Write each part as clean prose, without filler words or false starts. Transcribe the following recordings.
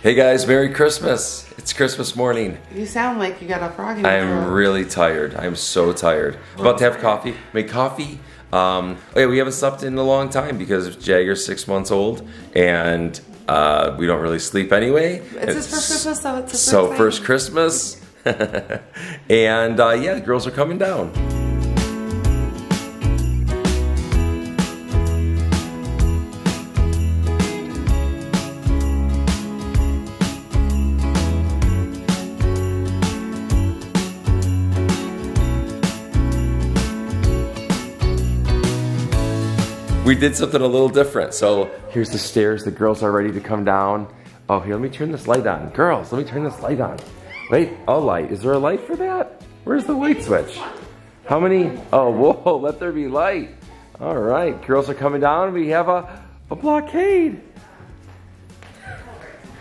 Hey guys, Merry Christmas. It's Christmas morning. You sound like you got a frog in your throat. I am really tired. I am so tired. About to have coffee. Make coffee. Okay, we haven't slept in a long time because Jagger's 6 months old and we don't really sleep anyway. It's his first Christmas, so it's his first Christmas. And yeah, the girls are coming down. We did something a little different. So here's the stairs. The girls are ready to come down. Oh, here, let me turn this light on. Girls, let me turn this light on. Wait, a light. Is there a light for that? Where's the light switch? How many? Oh, whoa, let there be light. All right, girls are coming down. We have a blockade.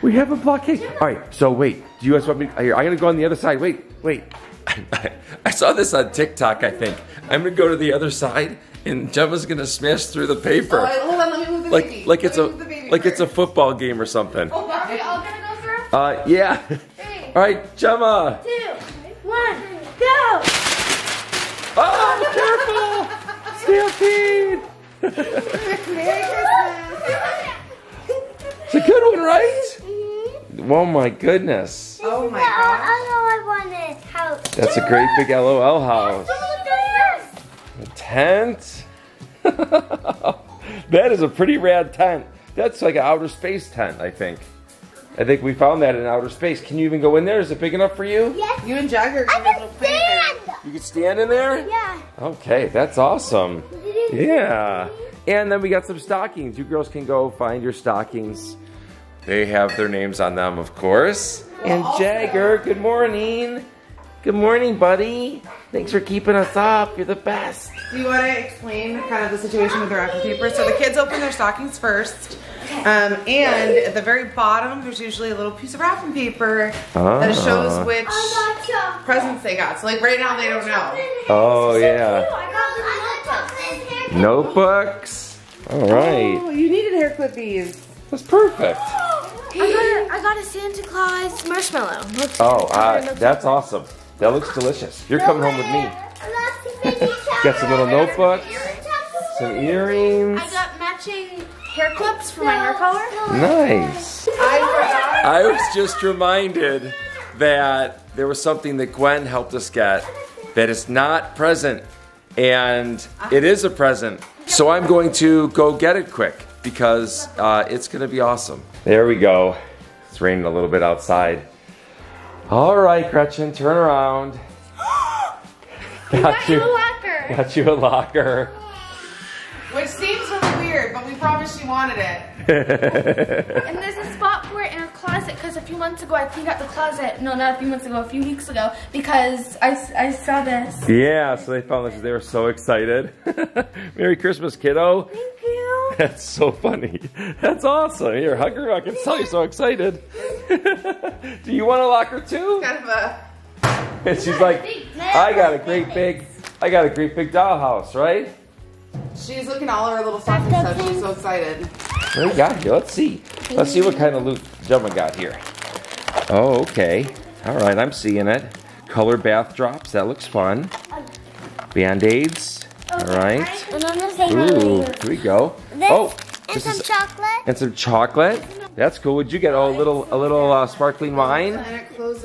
We have a blockade. All right, so wait. Do you guys want me to, here, I'm gonna go on the other side. Wait, wait. I saw this on TikTok, I think. I'm gonna go to the other side. And Gemma's gonna smash through the paper. Right, hold on, let me move the baby. Like it's a football game or something. Oh, are we all gonna go through? Yeah. Three, all right, Gemma. 2, 1, go. Oh, careful! Stampede. It's a good one, right? Mm-hmm. Oh my goodness. Oh my god. LOL house. That's a great big LOL house. A tent? That is a pretty rad tent. That's like an outer space tent, I think. I think we found that in outer space. Can you even go in there? Is it big enough for you? Yes. You and Jagger are going to stand. You can stand in there? Yeah. Okay, that's awesome. Yeah. And then we got some stockings. You girls can go find your stockings. They have their names on them, of course. And Jagger, good morning. Good morning, buddy. Thanks for keeping us up. You're the best. Do you want to explain kind of the situation with the wrapping paper? So the kids open their stockings first, and at the very bottom, there's usually a little piece of wrapping paper that shows which presents they got. So like right now, they don't know. Oh, yeah. Notebooks. All right. Oh, you needed hair clippies. That's perfect. I got a Santa Claus marshmallow. That's awesome. That looks delicious. You're coming home with me. Got some little notebooks, some earrings. I got matching hair clips for my hair color. Nice. I was just reminded that there was something that Gwen helped us get that is not present, and it is a present. So I'm going to go get it quick because it's gonna be awesome. There we go. It's raining a little bit outside. All right, Gretchen, turn around. Got you a locker. Got you a locker. Which seems really weird, but we promised you wanted it. And there's a spot for it in our closet, because a few months ago, I cleaned out the closet. No, not a few months ago, a few weeks ago, because I saw this. Yeah, so they found this. They were so excited. Merry Christmas, kiddo. Thank you. That's so funny. That's awesome. Here, hug her. I can tell you're so excited. Do you want a locker too? Kind of a... And she's like, I got a great big dollhouse, right? She's looking all her little stuff and she's so excited. What we got here? Let's see. Let's see what kind of loot Gemma got here. Oh, okay. All right, I'm seeing it. Color bath drops. That looks fun. Band-aids. All right. Ooh, here we go. Oh, and some chocolate. And some chocolate. That's cool. What'd you get? Oh, a little sparkling wine.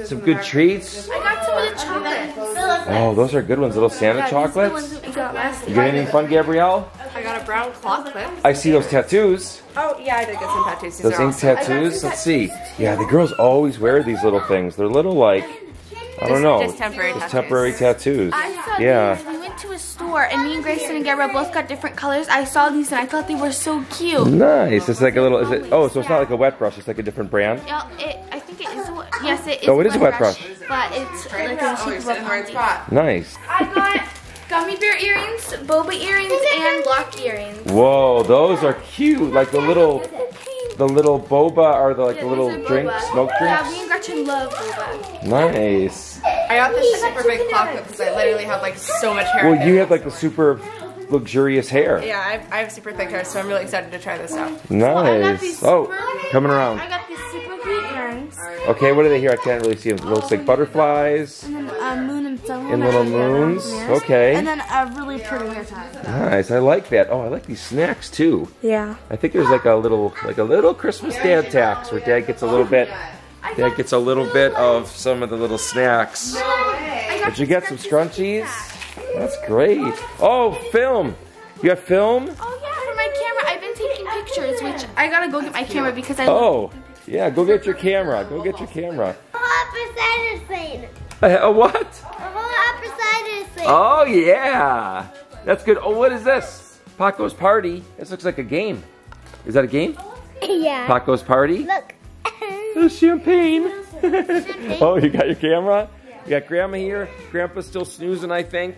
Some good treats. I got some of the chocolates. Oh, those are good ones. Little Santa chocolates. You got anything fun, Gabrielle? I got a brown cloth clip. I see those tattoos. Oh, yeah, I did get some tattoos. Those ink tattoos? Let's see. Yeah, the girls always wear these little things. They're little, like, I don't know. Just temporary tattoos. Yeah. To a store, and me and Grayson and Gabrielle both got different colors. I saw these and I thought they were so cute. Nice. It's like a little, so it's not like a wet brush, it's like a different brand? I think it is, yes it is. Oh, it is a wet brush. But it's like a cheap one. Nice. I got gummy bear earrings, boba earrings, and lock earrings. Whoa, those are cute. Like the little boba are the little drinks, smoke drinks. Yeah, me and Gretchen love boba. Nice. I got this super big clock clip because I literally have like so much hair. Well, you have like the super luxurious hair. Yeah, I have super thick hair, so I'm really excited to try this out. Nice. Oh, coming around. I got these super Nice. Okay, what are they here? I can't really see them. It looks like butterflies. And then a moon and someone. And little moons. Okay. And then a really pretty hair tie. Nice. I like that. Oh, I like these snacks too. Yeah. I think there's like a little Christmas dad tax where dad gets a little bit. Dad gets a little bit of some of the little snacks. Did you get some scrunchies? That's great. Oh, film. You got film? Oh yeah, for my camera. I've been taking pictures, which I gotta go get my camera because I. Oh. Yeah, go get your camera. Go get your camera. A whole apple cider thing. A what? A whole apple cider thing. Oh, yeah. That's good. Oh, what is this? Paco's Party. This looks like a game. Is that a game? Yeah. Paco's Party. Look. There's champagne. Oh, you got your camera? You got Grandma here. Grandpa's still snoozing, I think.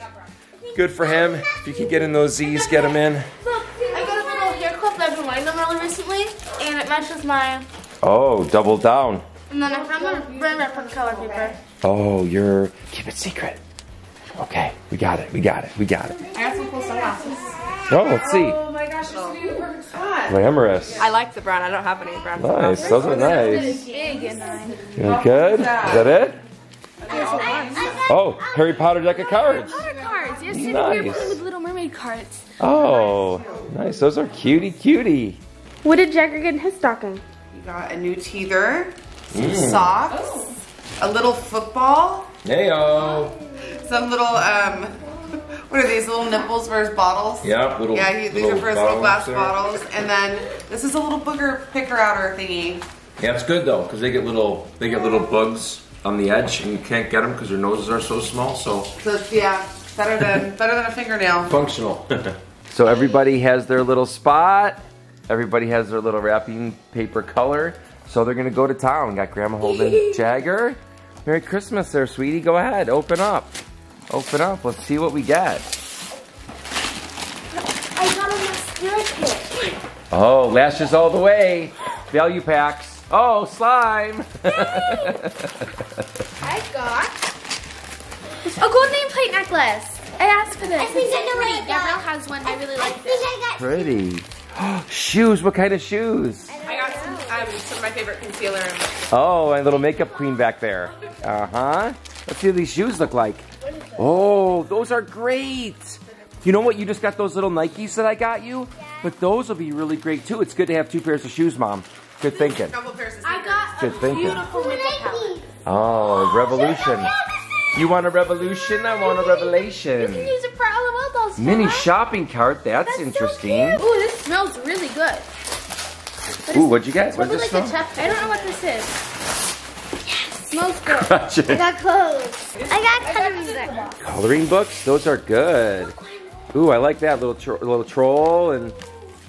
Good for him. If you can get in those Z's, get him in. Look, I got a little hair clip that I've been wearing them really recently, and it matches my... Oh, double down. And then I'm gonna bring it from color paper. Oh, you're... Keep it secret. Okay, we got it, we got it, we got it. I got some cool sunglasses. Oh, let's see. Oh my gosh, it's gonna be the perfect spot. Glamorous. I like the brown, I don't have any brown. Nice, those are nice. Big and nice. Doing good? Is that it? Oh, Harry Potter deck of cards. Harry Potter cards, yes, we were playing with Little Mermaid cards. Oh, nice, those are cutie. What did Jagger get in his stocking? Got a new teether, some socks, a little football, some little, what are these, little nipples for his bottles? Yeah, little, these are for his little glass bottles. And then this is a little booger picker-outer thingy. Yeah, it's good though, because they get little bugs on the edge and you can't get them because their noses are so small, so it's, yeah, better than a fingernail. Functional. So everybody has their little spot. Everybody has their little wrapping paper color, so they're gonna go to town. Got Grandma holding Jagger. Merry Christmas there, sweetie. Go ahead, open up. Open up, let's see what we got. I got a mascara kit. Oh, lashes all the way. Value packs. Oh, slime. I got a gold nameplate necklace. I asked for this. I think I know what I got. Gabrielle has one, I really like this. Pretty. Shoes, what kind of shoes? I got some of my favorite concealer. Oh, my little makeup queen back there. Uh-huh. Let's see what these shoes look like. Oh, those are great. You know what? You just got those little Nikes that I got you. But those will be really great, too. It's good to have two pairs of shoes, Mom. Good thinking. I got a beautiful Nikes. Oh, revolution. You want a revolution? I want a revelation. You can use it for all of those. Mini shopping cart. That's interesting. So ooh, this smells really good. What what'd you get? What'd this smell? I don't know what this is. Yes, it smells good. Gotcha. I got clothes. I got coloring books. Coloring books? Those are good. Ooh, I like that little troll and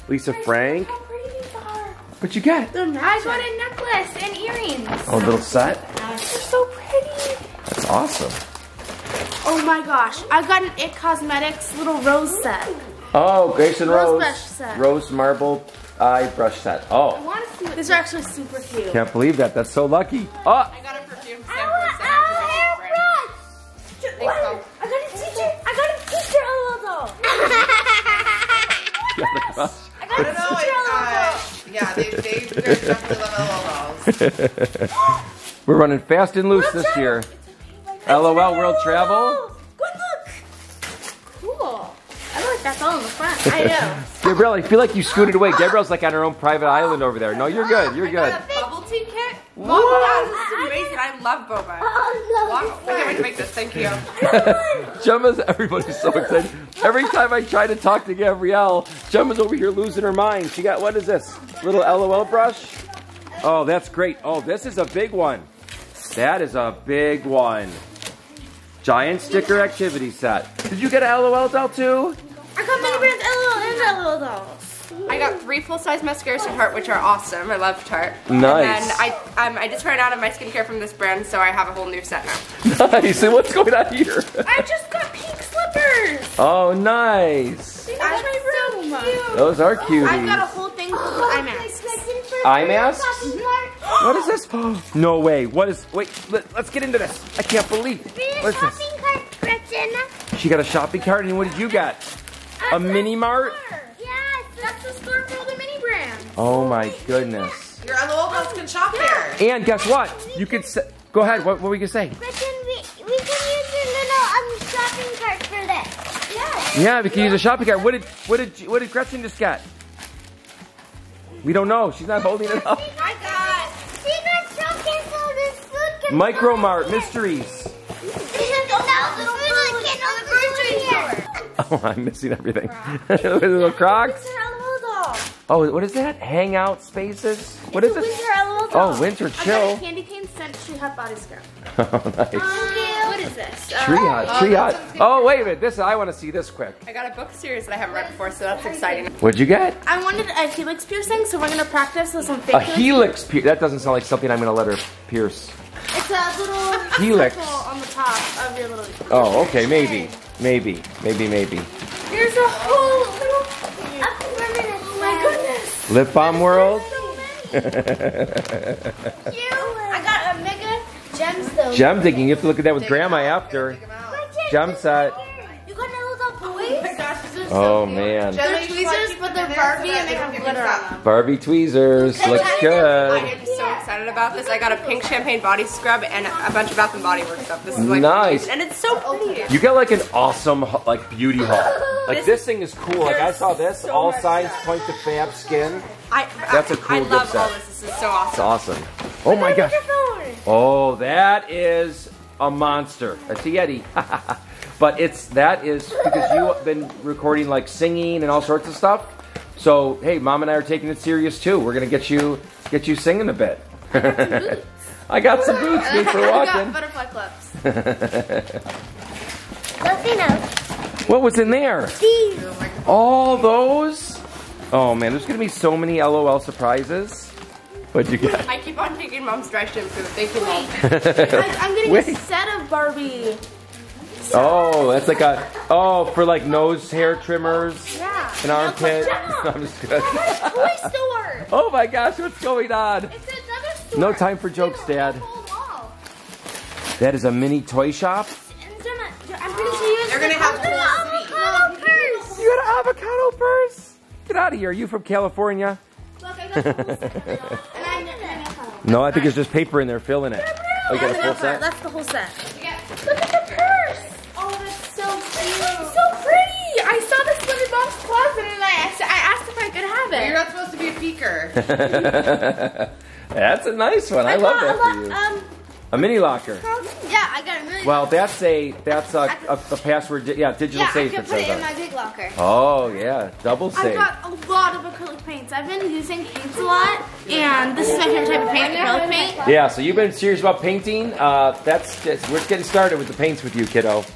Lisa Frank. How pretty these are. What you got? I got a necklace and earrings. Oh, a little set. They're so pretty. That's awesome. Oh my gosh, I've got an It Cosmetics little rose set. Oh, Grayson Rose. Brush set. Rose marble eye brush set. Oh. I want to see what these are actually super cute. Can't believe that. That's so lucky. Oh. I got a perfume set. I want a hairbrush. I got a teacher. I got a teacher a little. I don't know. Yeah, they're definitely love LOLs. We're running fast and loose this year. LOL World Travel. Good look. Cool. I feel like that's all in the front. I know. Gabrielle, I feel like you scooted away. Gabrielle's like on her own private island over there. No, you're good. You're good. I got a bubble tea kit. Boba. Wow, this is amazing. I love boba. Oh, I love this. I can't wait to make this. Thank you. Gemma's, everybody's so excited. Every time I try to talk to Gabrielle, Gemma's over here losing her mind. She got, what is this? Little LOL brush? Oh, that's great. Oh, this is a big one. That is a big one. Giant sticker activity set. Did you get a LOL doll too? I got Mini Brands LOL and LOL dolls. I got 3 full-size mascaras from Tart, which are awesome. I love Tart. Nice. And then I just ran out of my skincare from this brand, so I have a whole new set now. Nice. And what's going on here? I just got pink slippers. Oh, nice. That's my room. So cute. Those are cuties. I've got a whole thing full of eye masks. Eye masks? What is this? Oh, no way. What is... Wait, let's get into this. I can't believe it. What's this? Shopping cart, Gretchen. She got a shopping cart, and what did you get? A Mini Mart? Yes, that's the store for all the Mini Brands. Oh my goodness. Your LOL house can shop there. And guess what? You could say, go ahead, what were you gonna say? Gretchen, we can use your little shopping cart for this. Yeah. Yeah, we can use a shopping cart. What did Gretchen just get? We don't know. She's not holding it up. I got. She got showcase all this food. Micro Mart mysteries. Oh, I'm missing everything. Those little Crocs. Oh, what is that? Hangout spaces? What is it? Oh, winter chill. Candy cane scent tree hut body scrub. Oh, nice. What is this? Tree hut. Tree hut. Oh, wait a minute. This I want to see this quick. I got a book series that I haven't read before, so that's exciting. What'd you get? I wanted a helix piercing, so we're gonna practice with some fake. A helix piercing? That doesn't sound like something I'm gonna let her pierce. It's a little helix on the top of your little. Oh, okay, maybe, maybe, maybe, maybe. There's a whole little. Lip balm world. So I got Omega Gems though. Gem digging. You have to look at that with Grandma after. Gem set. You got little dog toys? Oh my gosh, these are so cute. Man. They're tweezers, but they're Barbie and they have glitter on them. Barbie tweezers. Looks good. I am so excited about this. I got a pink champagne body scrub and a bunch of Bath and Body Works stuff. This is like nice. And it's so pretty. You got like an awesome like beauty haul. Like this thing is cool. Like I saw this, so all signs point to fab skin. That's a cool gift set. I love all this. This is so awesome. It's awesome. Oh my gosh. Oh, that is a monster. That's a Yeti. But it's that is because you've been recording like singing and all sorts of stuff. So hey, Mom and I are taking it serious too. We're gonna get you singing a bit. I got some boots. Thanks for walking. I got butterfly clips. Nothing else. What was in there? These. All those? Oh man, there's gonna be so many LOL surprises. What'd you get? I keep on taking Mom's dry shampoo. Thank you, Mom. I'm gonna get a set of Barbie. Oh, that's like a, oh, for like nose hair trimmers. Yeah. An armpit. No, I'm just kidding. Toy store. Oh my gosh, what's going on? It's another store. No time for jokes, Dad. That is a mini toy shop. I'm pretty sure you're gonna have to. You got an avocado purse? Get out of here. Are you from California? Look, I got a whole set. No, I think there's just paper in there filling it. Oh, you got a full set? That's the whole set. Look at the purse. Oh, that's so cute. It's so pretty. I saw this one in Mom's closet and I asked if I could have it. Well, you're not supposed to be a peeker. That's a nice one. I love that for you. A mini locker. Yeah, I got a really. Well, that's a password. Yeah, digital safe. Yeah, I can put it in my big locker. Oh yeah, double safe. I got a lot of acrylic paints. I've been using paints a lot, and this is my favorite type of paint, acrylic paint. Yeah, so you've been serious about painting. We're getting started with the paints with you, kiddo. This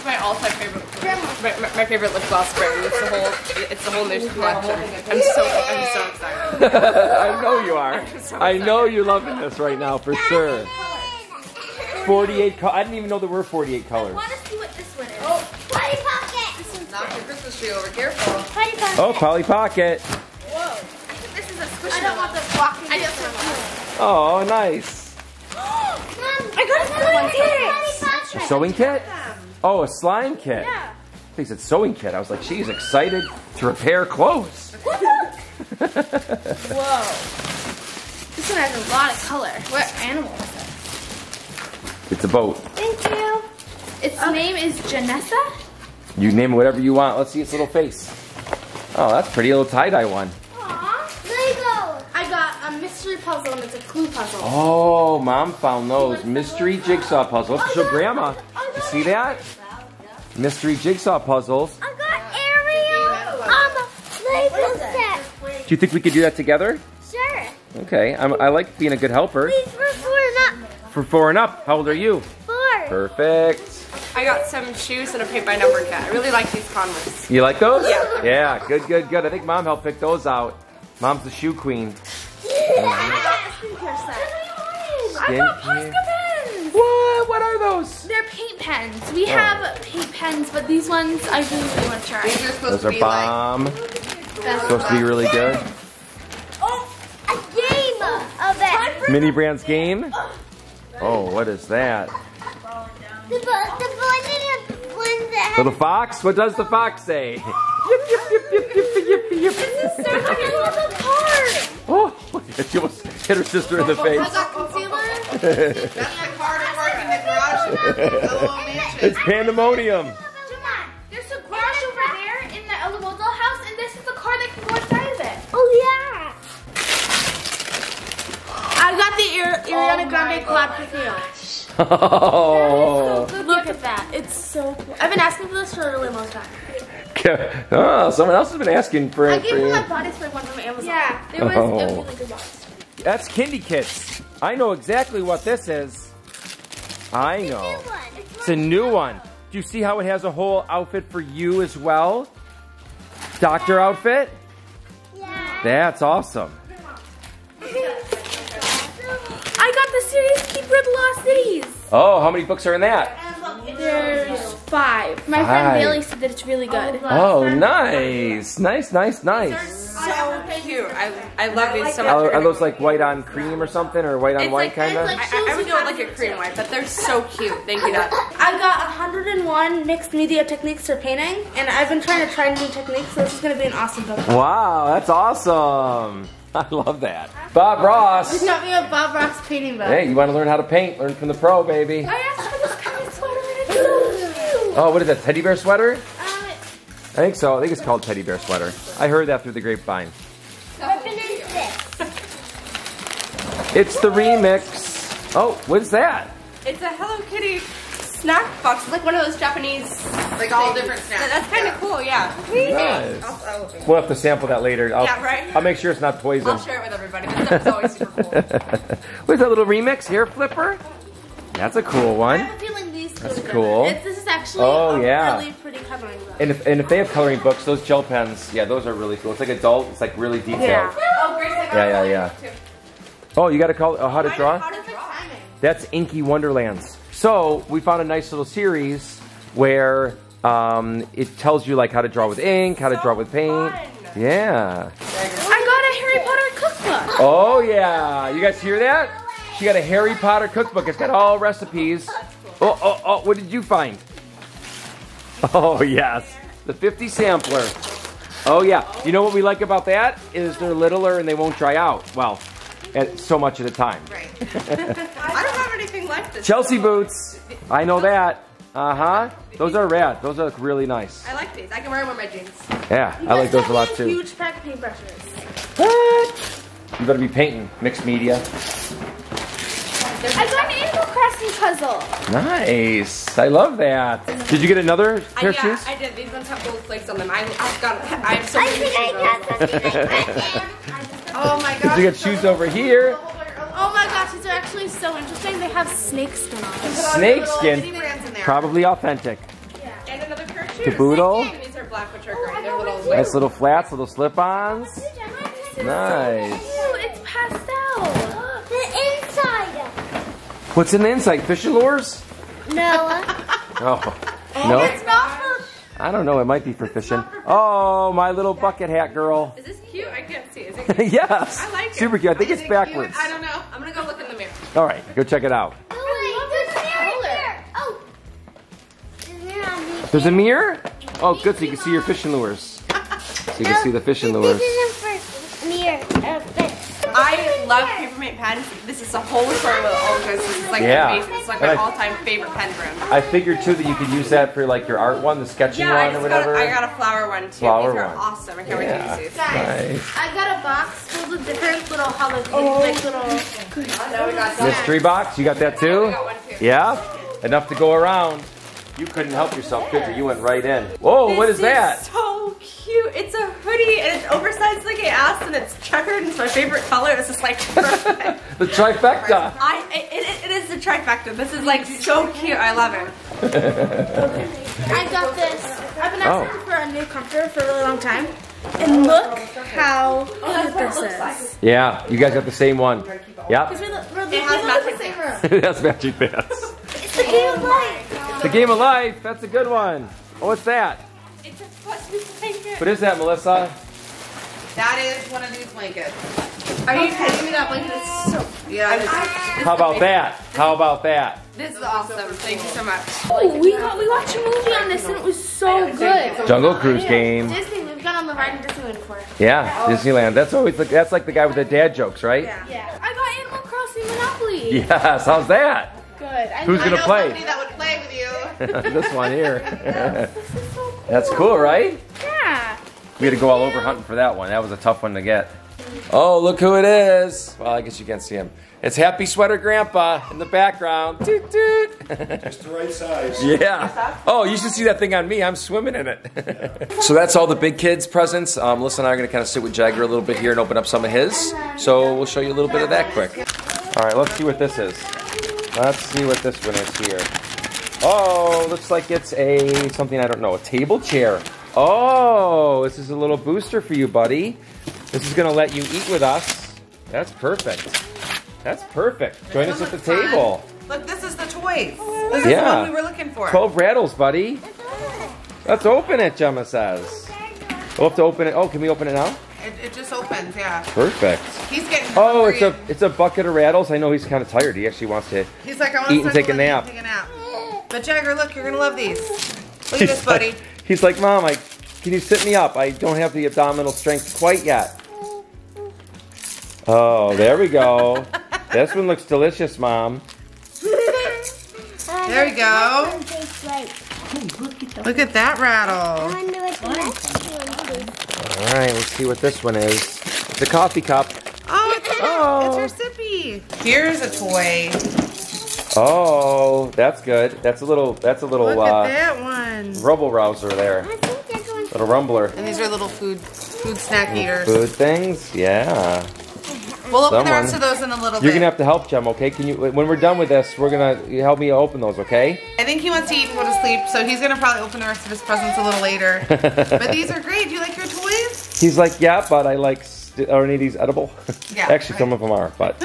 is my all-time favorite. My favorite lip gloss brand. It's the whole new collection. I'm so excited. I know you are. So I know you're loving this right now for sure. 48. I didn't even know there were 48 colors. I want to see what this one is. Oh, Polly Pocket. This one's not your Christmas tree over. Careful. Polly Pocket. Oh, Polly Pocket. Whoa. I think this is a squishy. I don't want the walking. I just want one. Oh, nice. I got a sewing kit. Sewing kit? Oh, a slime kit. Yeah. I think it's sewing kit. I was like, she's excited to repair clothes. Whoa. This one has a lot of color. What animal is it? It's a boat. Thank you. Its name is Janessa. You name it whatever you want. Let's see its little face. Oh, that's pretty little tie-dye one. Aw, Lego. I got a mystery puzzle and it's a clue puzzle. Oh, Mom found those. Mystery jigsaw puzzle. Let's show Grandma. You see that? Mystery jigsaw puzzles. I got Ariel Lego set. Do you think we could do that together? Sure. Okay, I like being a good helper. For 4 and up, how old are you? 4. Perfect. I got some shoes and a paint-by-number cat. I really like these Converse. You like those? Yeah. Yeah, good, good, good. I think Mom helped pick those out. Mom's the shoe queen. Yeah. I got Posca pens. What are those? They're paint pens. We have paint pens, but these ones I really want to try. Those are bomb. Supposed to be really good. Oh, a game of it. Mini Brands game. Oh, what is that? The little fox? What does the fox say? Yip, yip, yip, yip, yip, yip, yip, yip. This is so much. I love the park. Oh, she almost hit her sister in the face. I got concealer. That's my hard work in the garage. It's pandemonium. There's a garage over there in the El Modo house, and this is the car that can go inside of it. Oh, yeah. I got the Ariana Grande collab perfume. Oh. So look at that. It's so cool. I've been asking for this for a really long time. Oh, someone else has been asking for it. I gave my body spray one from Amazon. Yeah, there was a really good body spray. That's Kindy kits. I know exactly what this is. I know. It's a new one. Do you see how it has a whole outfit for you as well? Doctor outfit? Yeah. That's awesome. I got the series Keeper of the Lost Cities. Oh, how many books are in that? There's 5. My friend Bailey said that it's really good. Oh, nice. Nice, nice, nice. So cute. I love these so much. Are those like white on cream or something? Or white on white kind of? I would go with like a cream white, but they're so cute. Thank you, Doc. I got 101 mixed media techniques for painting, and I've been trying to try new techniques, so this is going to be an awesome book. Wow, that's awesome. I love that. Bob Ross. You got me a Bob Ross painting book. Hey, you want to learn how to paint? Learn from the pro, baby. Oh, yeah. Oh, what is that, teddy bear sweater? I think so. I think it's called teddy bear sweater. I heard that through the grapevine. What is this? It's the remix. Oh, what is that? It's a Hello Kitty snack box. It's like one of those Japanese, like all different snacks. That's kind of cool, yeah. Nice. We'll have to sample that later. Yeah, right? I'll make sure it's not poison. I'll share it with everybody. This stuff's always super cool. Where's that little remix hair flipper? That's a cool one. That's cool. This is actually a really pretty coloring book. And if they have coloring books, those gel pens, yeah, those are really cool. It's like adult, it's like really detailed. Yeah. Oh, Grayson, I got a coloring book too. Oh, you got to call how to draw? How to draw. That's Inky Wonderlands. So we found a nice little series where it tells you like how to draw with ink, how to draw with paint. Fun. Yeah. I got a Harry Potter cookbook. Oh yeah, you guys hear that? She got a Harry Potter cookbook. It's got all recipes. Oh, oh, oh, what did you find? Oh, yes. The 50 sampler. Oh, yeah. You know what we like about that is they're littler and they won't dry out. Well, at so much at a time. Right. I don't have anything like this. Chelsea boots. I know that. Uh-huh. Those are rad. Those look really nice. I like these. I can wear them with my jeans. Yeah, I like those a lot, too. Huge pack of paintbrushes. What? You better be painting. Mixed media. I got an Animal Crossing puzzle. Nice. I love that. Did you get another pair of shoes? Yeah, I did. These ones have gold flakes on them. I have so many shoes. Oh my gosh. You got shoes over here. Oh my gosh, these are actually so interesting. They have snakeskin on them. Snakeskin? Probably authentic. Yeah. And another pair of shoes. Caboodle. These are black, which are green. They're little nice little flats, little slip-ons. Nice. Oh, it's pastel. What's in the inside? Fishing lures? No. Oh. No? It's not for... I don't know. It might be for fishing. Oh, my little bucket hat girl. Is this cute? I can't see. Is it cute? Yes. I like it. Super cute. I think it's backwards. Cute? I don't know. I'm going to go look in the mirror. All right. Go check it out. Oh, there's a mirror? Oh, good. So you can see your fishing lures. So you can see the fishing lures. This is a mirror. I love papermate pens. This is a whole story with all of this. This is like amazing. It's like my all-time favorite pen brand. I figured too that you could use that for like your art one, the sketching one, or whatever. I got a flower one too. These are awesome. I can't wait to use these. Guys, nice. I got a box filled with different little Hello Kitty mystery box. You got that too? I got one too. Yeah, enough to go around. You couldn't help yourself, could you? You went right in. Whoa, what is that? This is so cute. It's a hoodie and it's oversized like I asked, and it's checkered and it's my favorite color. This is like perfect. The trifecta. It is the trifecta. This is like so cute. I love it. I got this. I've been asking for a new comforter for a really long time. And look how cute this is. Yeah, you guys got the same one. Yeah. Because it has matching pants. It's the game of life. The game of life, that's a good one. Oh, what's that? It's a fussy blanket. What is that, Melissa? That is one of these blankets. Are you kidding me? That blanket is so cute. Yeah, how about that? How about that? This is awesome. Thank you so much. Oh, we watched a movie on this and it was so good. Jungle Cruise game. Disney movie. We got on the ride in Disneyland before. Yeah, oh. Disneyland. That's always like, that's like the guy with the dad jokes, right? Yeah. Yeah. I got Animal Crossing Monopoly. Yes, how's that? Good. Who's gonna play? Somebody that would play with you. This one here. Yes. This is so cool. That's cool, right? Yeah. We had to go all over hunting for that one. That was a tough one to get. Oh, look who it is. Well, I guess you can't see him. It's Happy Sweater Grandpa in the background. Toot toot. Just the right size. Yeah. Oh, you should see that thing on me. I'm swimming in it. Yeah. So that's all the big kids' presents. Melissa and I are going to kind of sit with Jagger a little bit here and open up some of his. So we'll show you a little bit of that quick. All right, let's see what this is. Let's see what this one is here. Oh, looks like it's a something I don't know, a table chair. Oh, this is a little booster for you, buddy. This is gonna let you eat with us. That's perfect. That's perfect. Join us at the table. Look, this is the toys. This is the one we were looking for. 12 rattles, buddy. Let's open it, Gemma says. We'll have to open it. Oh, can we open it now? It just opens, yeah. Perfect. He's getting hungry. Oh, it's a bucket of rattles. I know he's kind of tired. He actually wants to eat and take a nap. But Jagger, look, you're gonna love these. Look at this, buddy. He's like, Mom, can you sit me up? I don't have the abdominal strength quite yet. Oh, there we go. This one looks delicious, Mom. There we go. Look at that rattle. All right, let's see what this one is. It's a coffee cup. Oh, it's her sippy. Here's a toy. Oh, that's good. That's a little Look at that one. Robo-rouser there. Little rumbler. And these are little food snack eaters. Food things, yeah. We'll open the rest of those in a little bit. You're gonna have to help Gem, okay? Can you? When we're done with this, we're gonna you help me open those, okay? I think he wants to eat and go to sleep, so he's gonna probably open the rest of his presents a little later. But these are great. Do you like your toys? He's like, yeah, but I like. Are any of these edible? Yeah. Actually, some of them are, but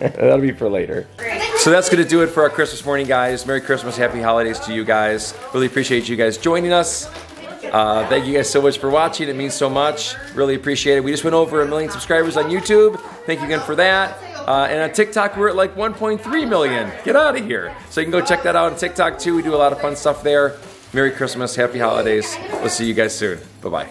that'll be for later. Great. So that's going to do it for our Christmas morning, guys. Merry Christmas, Happy Holidays to you guys. Really appreciate you guys joining us. Thank you guys so much for watching. It means so much. Really appreciate it. We just went over 1 million subscribers on YouTube. Thank you again for that. And on TikTok, we're at like 1.3 million. Get out of here. So you can go check that out on TikTok, too. We do a lot of fun stuff there. Merry Christmas, Happy Holidays. We'll see you guys soon. Bye-bye.